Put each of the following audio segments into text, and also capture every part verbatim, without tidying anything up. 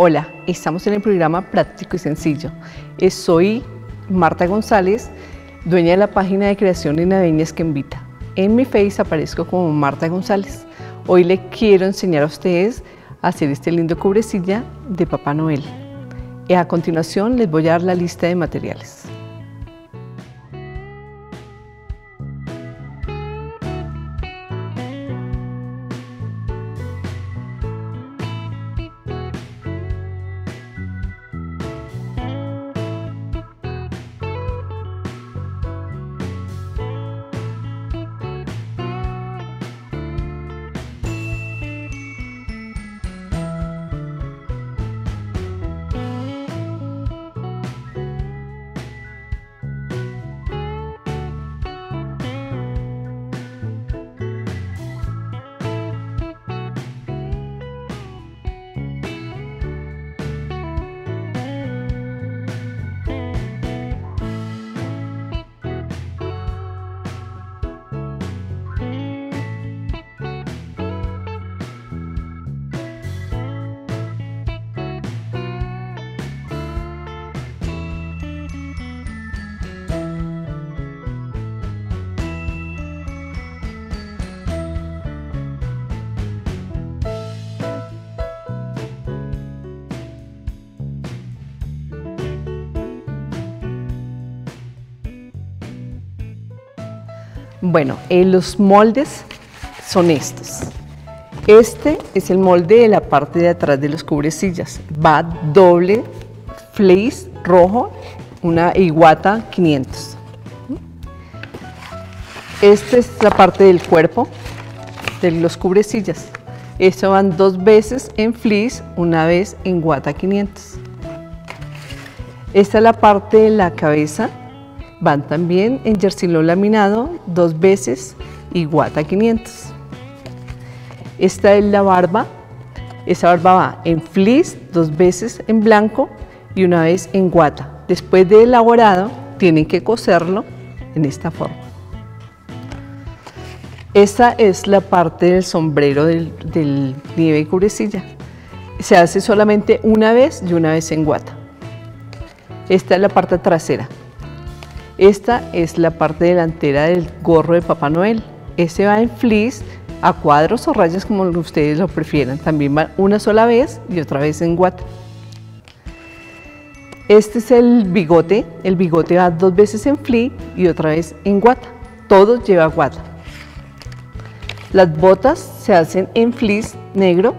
Hola, estamos en el programa Práctico y Sencillo. Soy Marta González, dueña de la página de Creaciones Naviñez que invita. En mi Face aparezco como Marta González. Hoy le quiero enseñar a ustedes a hacer este lindo cubrecilla de Papá Noel. Y a continuación les voy a dar la lista de materiales. Bueno, eh, los moldes son estos. Este es el molde de la parte de atrás de los cubrecillas. Va doble fleece rojo, una iguata quinientos. Esta es la parte del cuerpo de los cubrecillas. Esto van dos veces en fleece, una vez en guata quinientos. Esta es la parte de la cabeza. Van también en jersiló laminado dos veces y guata quinientos. Esta es la barba. Esta barba va en fleece dos veces en blanco y una vez en guata. Después de elaborado tienen que coserlo en esta forma. Esta es la parte del sombrero del, del nieve y cubrecilla. Se hace solamente una vez y una vez en guata. Esta es la parte trasera. Esta es la parte delantera del gorro de Papá Noel. Este va en fleece, a cuadros o rayas como ustedes lo prefieran. También va una sola vez y otra vez en guata. Este es el bigote. El bigote va dos veces en fleece y otra vez en guata. Todo lleva guata. Las botas se hacen en fleece negro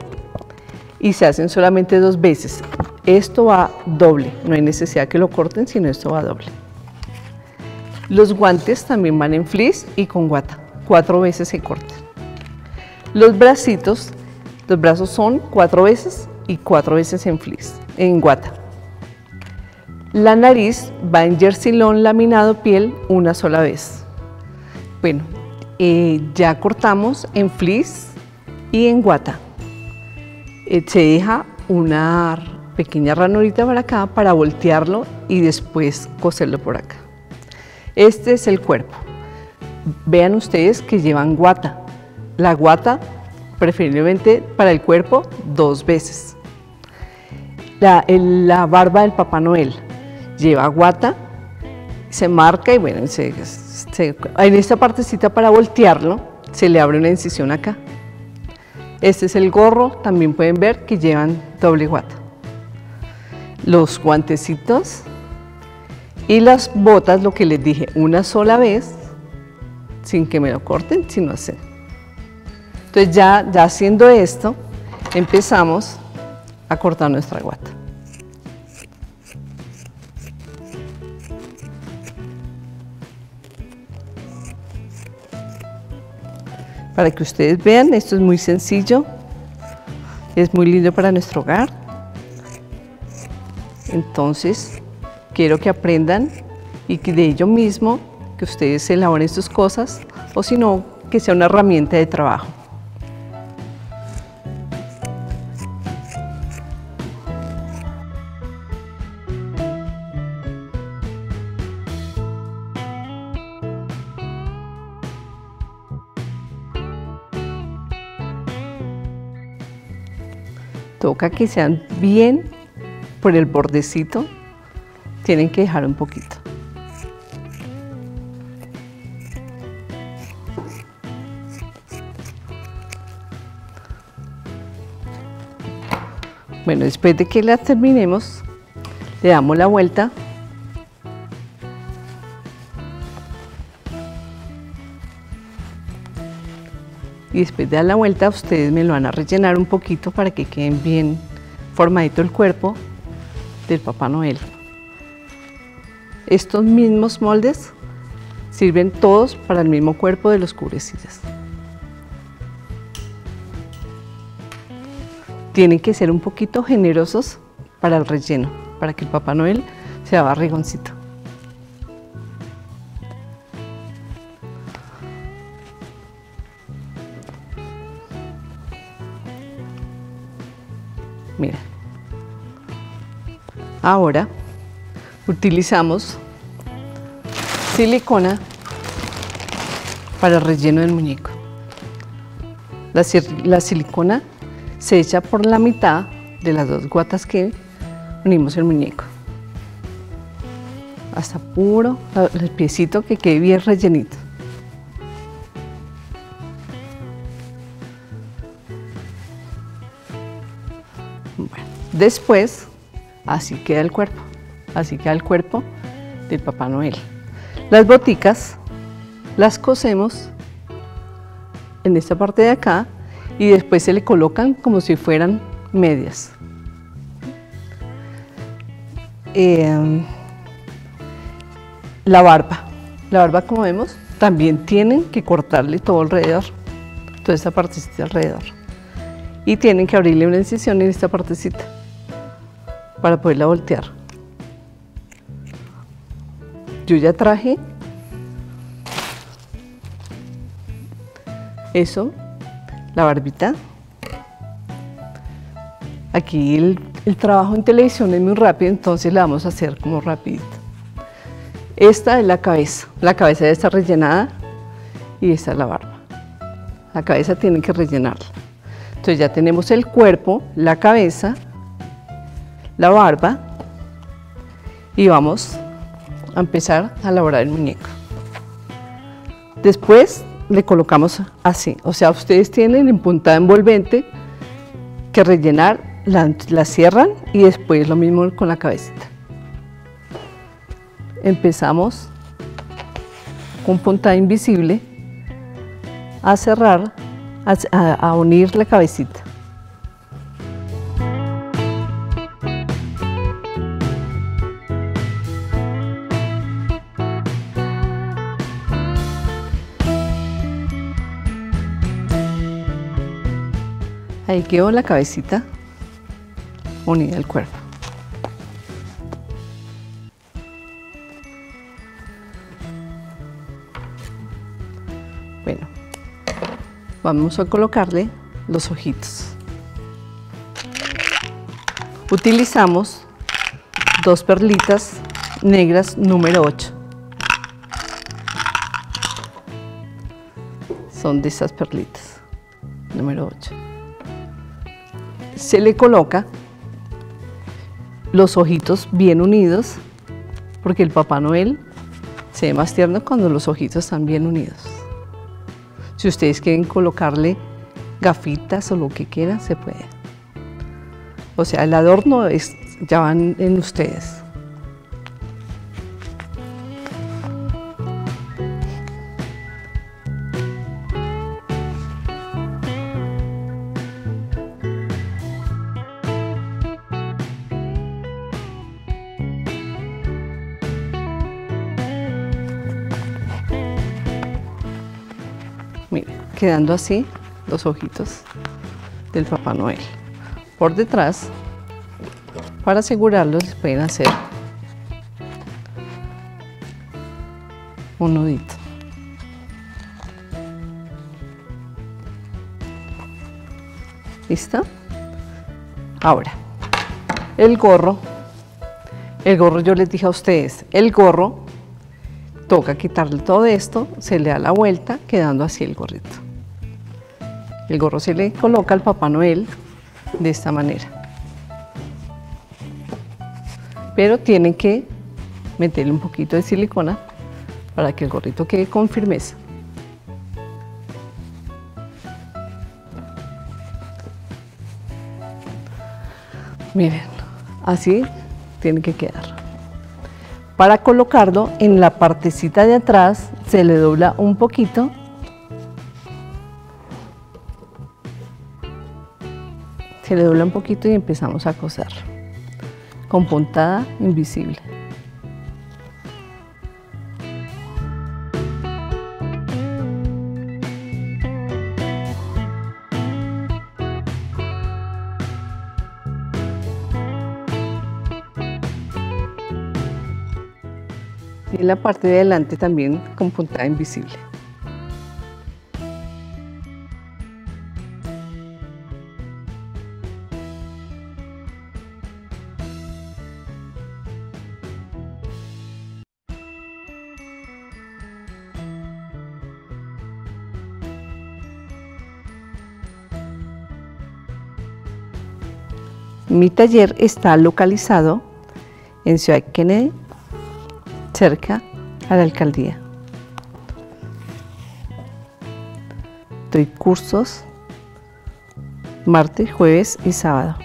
y se hacen solamente dos veces. Esto va doble. No hay necesidad que lo corten, sino esto va doble. Los guantes también van en fleece y con guata, cuatro veces se cortan. Los bracitos, los brazos son cuatro veces y cuatro veces en fleece, en guata. La nariz va en jersilón laminado piel una sola vez. Bueno, eh, ya cortamos en fleece y en guata. Eh, se deja una pequeña ranurita para acá para voltearlo y después coserlo por acá. Este es el cuerpo. Vean ustedes que llevan guata. La guata, preferiblemente para el cuerpo, dos veces. La, el, la barba del Papá Noel lleva guata, se marca y bueno, se, se, en esta partecita para voltearlo se le abre una incisión acá. Este es el gorro, también pueden ver que llevan doble guata. Los guantecitos. Y las botas, lo que les dije, una sola vez, sin que me lo corten, sino hacer. Entonces ya, ya haciendo esto, empezamos a cortar nuestra guata. Para que ustedes vean, esto es muy sencillo, es muy lindo para nuestro hogar. Entonces, quiero que aprendan y que de ello mismo, que ustedes elaboren sus cosas, o si no, que sea una herramienta de trabajo. Toca que sean bien por el bordecito. Tienen que dejar un poquito. Bueno, después de que las terminemos, le damos la vuelta. Y después de dar la vuelta, ustedes me lo van a rellenar un poquito para que queden bien formadito el cuerpo del Papá Noel. Estos mismos moldes sirven todos para el mismo cuerpo de los cubrecillas. Tienen que ser un poquito generosos para el relleno, para que el Papá Noel sea barrigoncito. Mira, ahora utilizamos silicona para el relleno del muñeco. La, la silicona se echa por la mitad de las dos guatas que unimos el muñeco. Hasta puro el piecito que quede bien rellenito. Después, así queda el cuerpo, así queda el cuerpo del Papá Noel. Las boticas las cosemos en esta parte de acá y después se le colocan como si fueran medias. Eh, la barba, la barba como vemos, también tienen que cortarle todo alrededor, toda esta partecita alrededor. Y tienen que abrirle una incisión en esta partecita para poderla voltear. Yo ya traje eso, la barbita. Aquí el, el trabajo en televisión es muy rápido, entonces la vamos a hacer como rapidito. Esta es la cabeza, la cabeza ya está rellenada y esta es la barba. La cabeza tienen que rellenarla. Entonces ya tenemos el cuerpo, la cabeza, la barba y vamos a empezar a elaborar el muñeco. Después le colocamos así, o sea, ustedes tienen en puntada envolvente que rellenar, la, la cierran y después lo mismo con la cabecita. Empezamos con puntada invisible a cerrar, a, a, a unir la cabecita. Ahí quedó la cabecita unida al cuerpo. Bueno, vamos a colocarle los ojitos. Utilizamos dos perlitas negras número ocho. Son de esas perlitas, número ocho. Se le coloca los ojitos bien unidos, porque el Papá Noel se ve más tierno cuando los ojitos están bien unidos. Si ustedes quieren colocarle gafitas o lo que quieran, se puede. O sea, el adorno es, ya van en ustedes. Quedando así los ojitos del Papá Noel. Por detrás, para asegurarlos, les pueden hacer un nudito. ¿Listo? Ahora, el gorro. El gorro, yo les dije a ustedes, el gorro, toca quitarle todo esto, se le da la vuelta, quedando así el gorrito. El gorro se le coloca al Papá Noel de esta manera. Pero tienen que meterle un poquito de silicona para que el gorrito quede con firmeza. Miren, así tiene que quedar. Para colocarlo en la partecita de atrás se le dobla un poquito. Se le dobla un poquito y empezamos a coser con puntada invisible. Y en la parte de adelante también con puntada invisible. Mi taller está localizado en Ciudad Kennedy, cerca a la alcaldía. Doy cursos martes, jueves y sábado.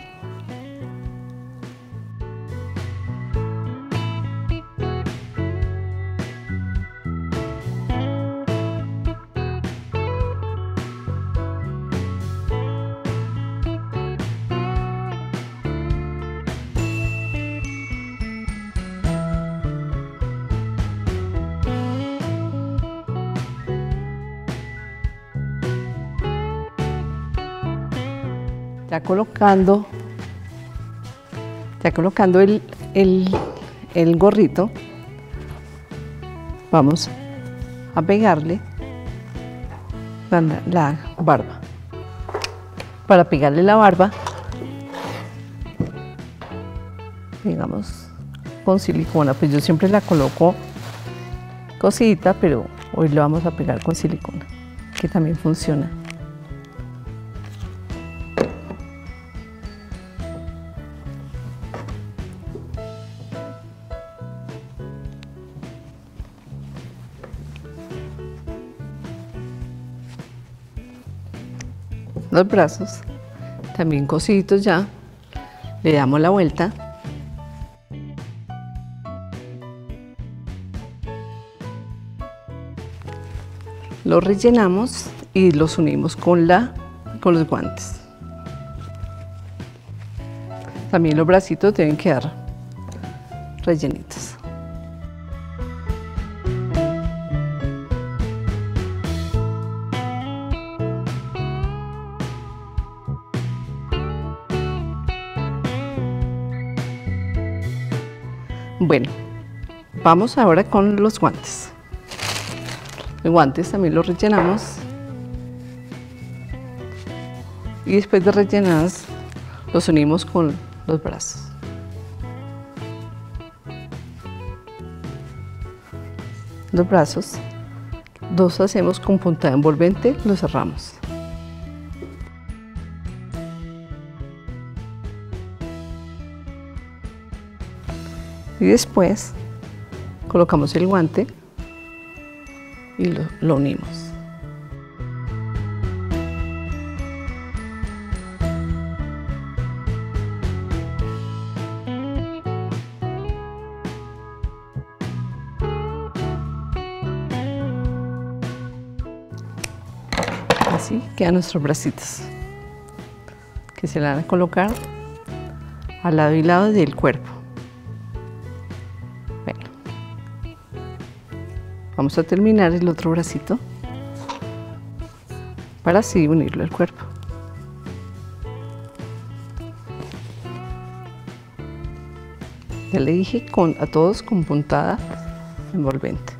Ya colocando, ya colocando el, el, el gorrito, vamos a pegarle la, la barba. Para pegarle la barba, digamos, con silicona, pues yo siempre la coloco cosidita, pero hoy lo vamos a pegar con silicona, que también funciona. Los brazos, también cositos ya, le damos la vuelta. Los rellenamos y los unimos con, la, con los guantes. También los bracitos deben quedar rellenitos. Bueno, vamos ahora con los guantes. Los guantes también los rellenamos y después de rellenados los unimos con los brazos. Los brazos los hacemos con puntada envolvente, los cerramos. Y después colocamos el guante y lo, lo unimos. Así quedan nuestros bracitos, que se le van a colocar al lado y lado del cuerpo. Vamos a terminar el otro bracito para así unirlo al cuerpo. Ya le dije con, a todos con puntada envolvente.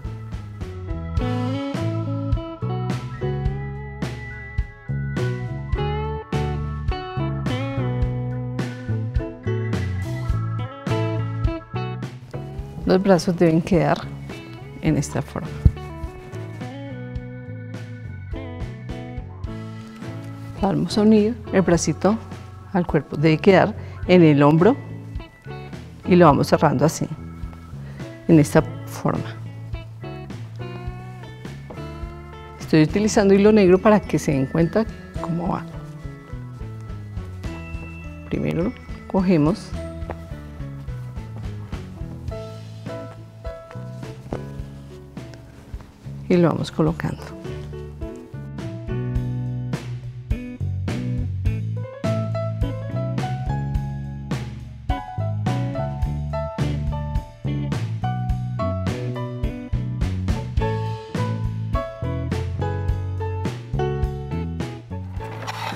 Los brazos deben quedar en esta forma. Vamos a unir el bracito al cuerpo. Debe quedar en el hombro y lo vamos cerrando así, en esta forma. Estoy utilizando hilo negro para que se den cuenta cómo va. Primero cogemos y lo vamos colocando.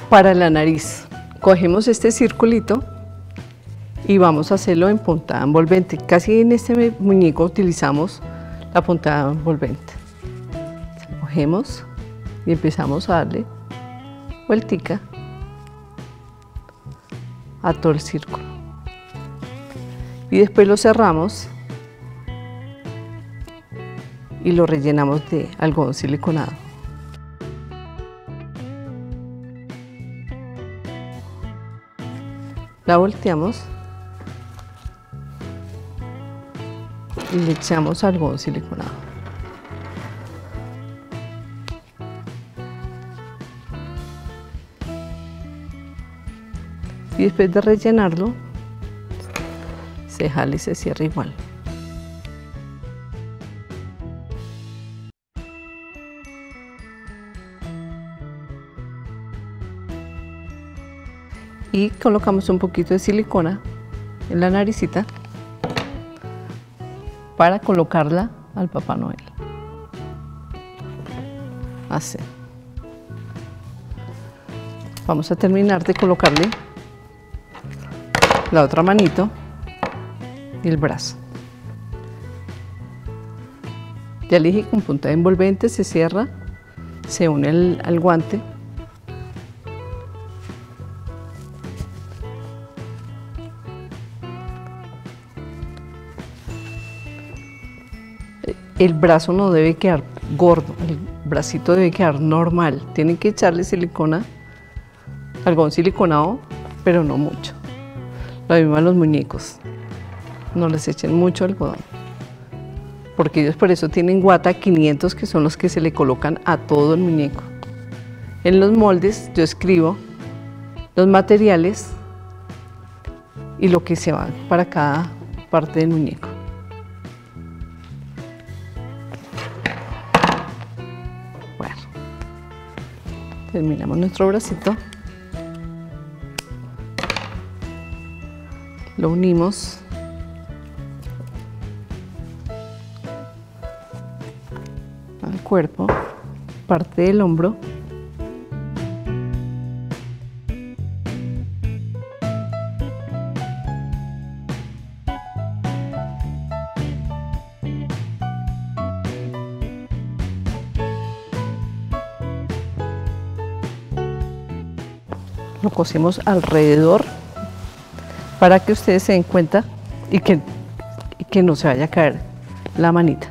Para la nariz, cogemos este circulito y vamos a hacerlo en puntada envolvente. Casi en este muñeco utilizamos la puntada envolvente. Cogemos y empezamos a darle vueltica a todo el círculo. Y después lo cerramos y lo rellenamos de algodón siliconado. La volteamos y le echamos algodón siliconado. Y después de rellenarlo, se jala y se cierra igual. Y colocamos un poquito de silicona en la naricita para colocarla al Papá Noel. Así. Vamos a terminar de colocarle la otra manito y el brazo. Ya le dije, con punta de envolvente se cierra, se une el, al guante. El brazo no debe quedar gordo, el bracito debe quedar normal. Tienen que echarle silicona, algodón siliconado, pero no mucho. Lo mismo a los muñecos, no les echen mucho algodón, porque ellos por eso tienen guata quinientos, que son los que se le colocan a todo el muñeco. En los moldes yo escribo los materiales y lo que se va para cada parte del muñeco. Terminamos nuestro bracito, lo unimos al cuerpo, parte del hombro, lo cosemos alrededor para que ustedes se den cuenta y que, y que no se vaya a caer la manita.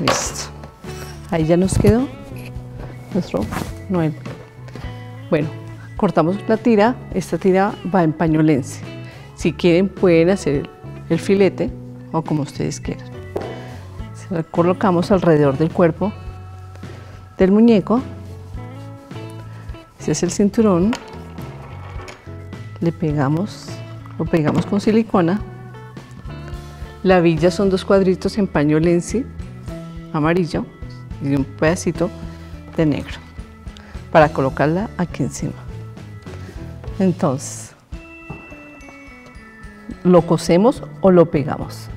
Listo, ahí ya nos quedó nuestro Noel. Bueno, cortamos la tira, esta tira va en pañolense. Si quieren pueden hacer el filete o como ustedes quieran. Se la colocamos alrededor del cuerpo del muñeco. Ese es el cinturón. Le pegamos, lo pegamos con silicona. La villa son dos cuadritos en pañolense amarillo y un pedacito de negro para colocarla aquí encima. Entonces, lo cosemos o lo pegamos,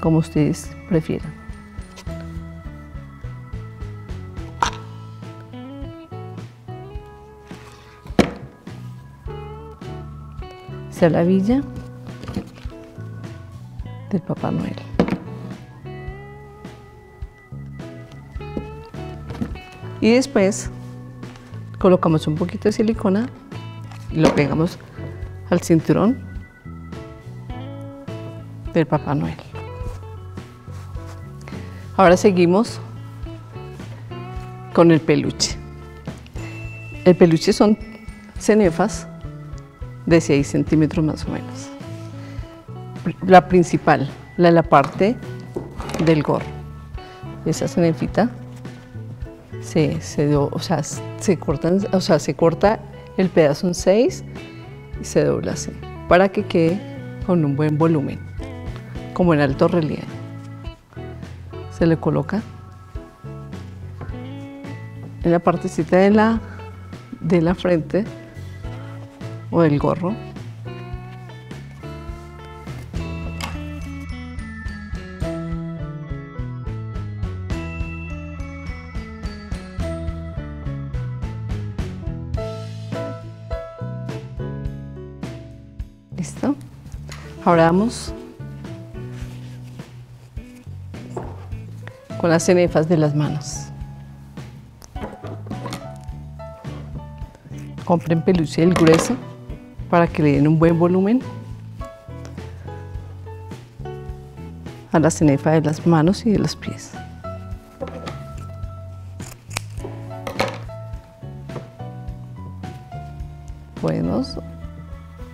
como ustedes prefieran. Esta es la villa del Papá Noel. Y después colocamos un poquito de silicona y lo pegamos al cinturón del Papá Noel. Ahora seguimos con el peluche. El peluche son cenefas de seis centímetros más o menos. La principal, la de la parte del gorro. Esa cenefita se, se, do, o sea, se, cortan, o sea, se corta el pedazo en seis y se dobla así, para que quede con un buen volumen, como en alto relieve. Se le coloca en la partecita de la, de la frente o del gorro. Listo. Ahora vamos con las cenefas de las manos. Compren peluche del grueso para que le den un buen volumen a la cenefa de las manos y de los pies. Podemos,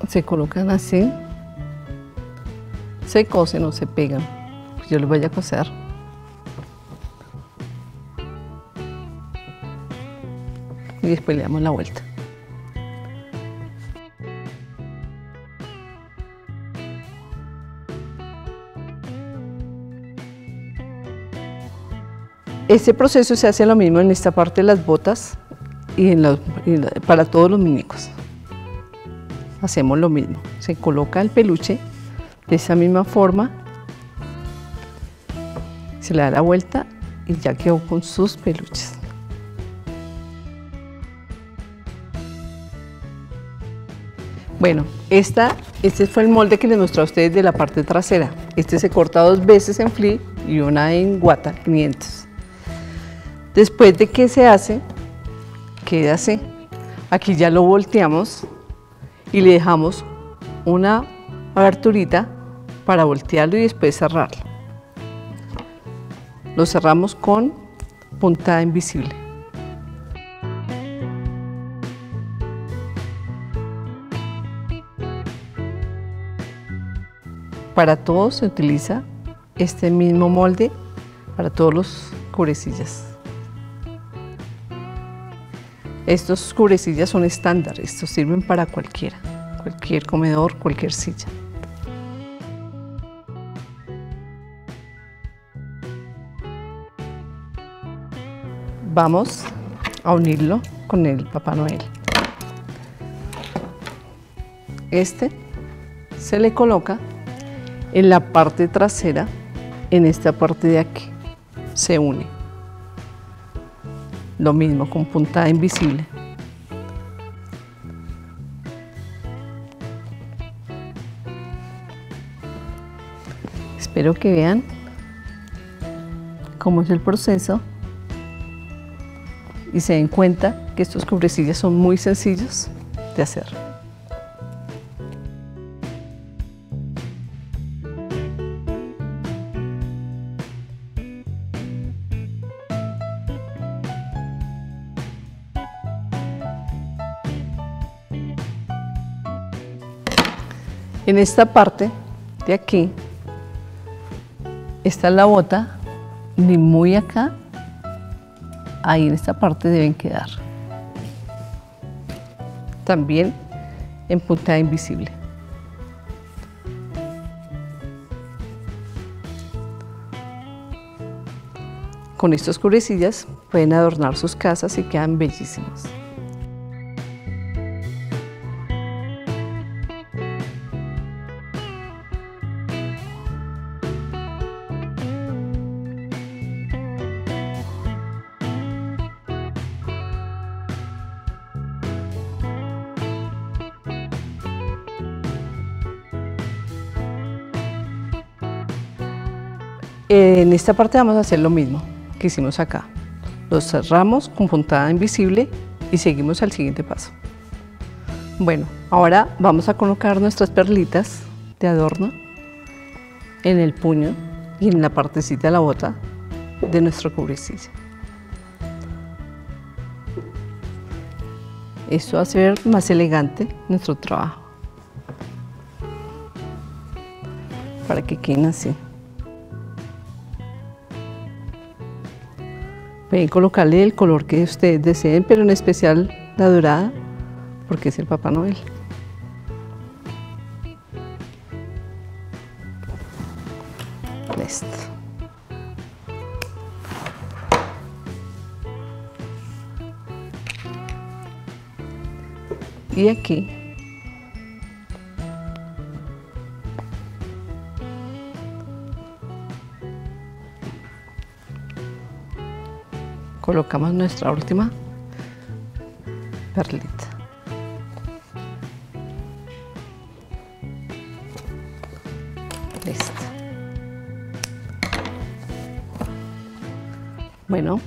se colocan así, se cosen o se pegan. Yo les voy a coser. Y después le damos la vuelta. Este proceso se hace lo mismo en esta parte de las botas y, en la, y la, para todos los muñecos. Hacemos lo mismo, se coloca el peluche de esa misma forma, se le da la vuelta y ya quedó con sus peluches. Bueno, esta, este fue el molde que les mostré a ustedes de la parte trasera. Este se corta dos veces en fli y una en guata quinientos. Después de que se hace, queda así. Aquí ya lo volteamos y le dejamos una aberturita para voltearlo y después cerrarlo. Lo cerramos con puntada invisible. Para todos se utiliza este mismo molde para todos los cubrecillas. Estos cubrecillas son estándar, estos sirven para cualquiera, cualquier comedor, cualquier silla. Vamos a unirlo con el Papá Noel. Este se le coloca en la parte trasera, en esta parte de aquí, se une. Lo mismo, con puntada invisible. Espero que vean cómo es el proceso y se den cuenta que estos cubrecillas son muy sencillos de hacer. En esta parte de aquí, está la bota, ni muy acá, ahí en esta parte deben quedar. También en puntada invisible. Con estos cubrecillas pueden adornar sus casas y quedan bellísimas. En esta parte vamos a hacer lo mismo que hicimos acá. Los cerramos con puntada invisible y seguimos al siguiente paso. Bueno, ahora vamos a colocar nuestras perlitas de adorno en el puño y en la partecita de la bota de nuestro cubrecilla. Esto hace ver más elegante nuestro trabajo, para que queden así. Pueden colocarle el color que ustedes deseen, pero en especial la dorada, porque es el Papá Noel. Listo. Y aquí colocamos nuestra última perlita. Listo. Bueno,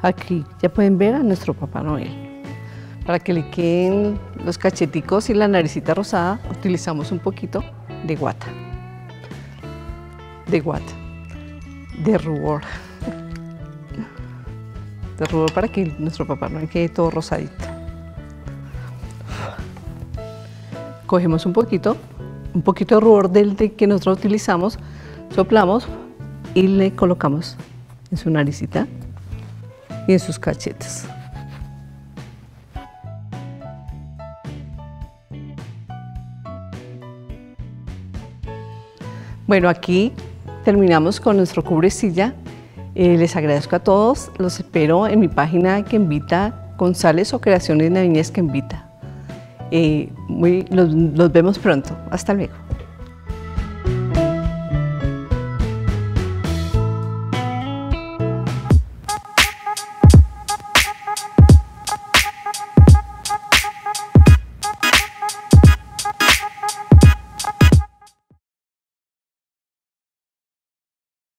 aquí ya pueden ver a nuestro Papá Noel. Para que le queden los cacheticos y la naricita rosada, utilizamos un poquito de guata. De guata. De rubor. De rubor para que nuestro Papá Noel quede todo rosadito. Cogemos un poquito, un poquito de rubor del que nosotros utilizamos, soplamos y le colocamos en su naricita y en sus cachetes. Bueno, aquí terminamos con nuestro cubrecilla. Eh, les agradezco a todos, los espero en mi página que invita, González o Creaciones Naviñez que invita. Eh, muy, los, los vemos pronto, hasta luego.